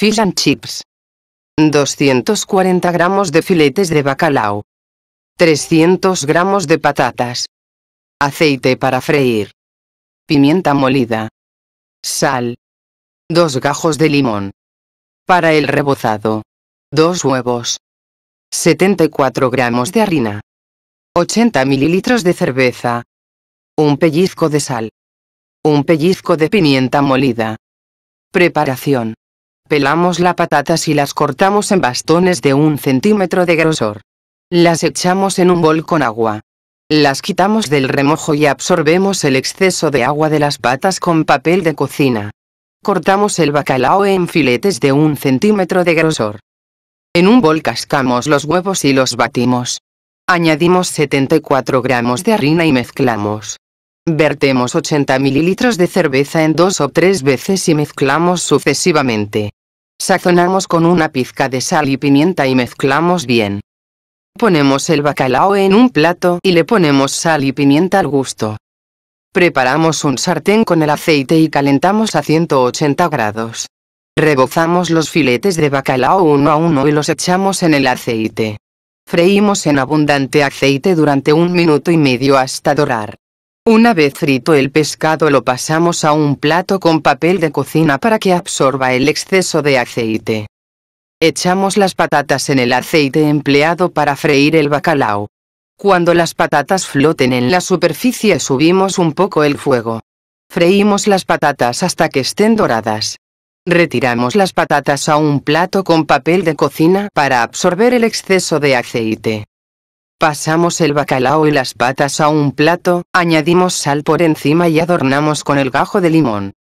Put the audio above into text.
Fish and chips. 240 gramos de filetes de bacalao. 300 gramos de patatas. Aceite para freír. Pimienta molida. Sal. 2 gajos de limón. Para el rebozado. 2 huevos. 74 gramos de harina. 80 mililitros de cerveza. Un pellizco de sal. Un pellizco de pimienta molida. Preparación. Pelamos las patatas y las cortamos en bastones de 1 centímetro de grosor. Las echamos en un bol con agua. Las quitamos del remojo y absorbemos el exceso de agua de las patas con papel de cocina. Cortamos el bacalao en filetes de 1 centímetro de grosor. En un bol cascamos los huevos y los batimos. Añadimos 74 gramos de harina y mezclamos. Vertemos 80 mililitros de cerveza en 2 o 3 veces y mezclamos sucesivamente. Sazonamos con una pizca de sal y pimienta y mezclamos bien. Ponemos el bacalao en un plato y le ponemos sal y pimienta al gusto. Preparamos un sartén con el aceite y calentamos a 180 grados. Rebozamos los filetes de bacalao uno a uno y los echamos en el aceite. Freímos en abundante aceite durante 1 minuto y medio hasta dorar. Una vez frito el pescado lo pasamos a un plato con papel de cocina para que absorba el exceso de aceite. Echamos las patatas en el aceite empleado para freír el bacalao. Cuando las patatas floten en la superficie subimos un poco el fuego. Freímos las patatas hasta que estén doradas. Retiramos las patatas a un plato con papel de cocina para absorber el exceso de aceite. Pasamos el bacalao y las patas a un plato, añadimos sal por encima y adornamos con el gajo de limón.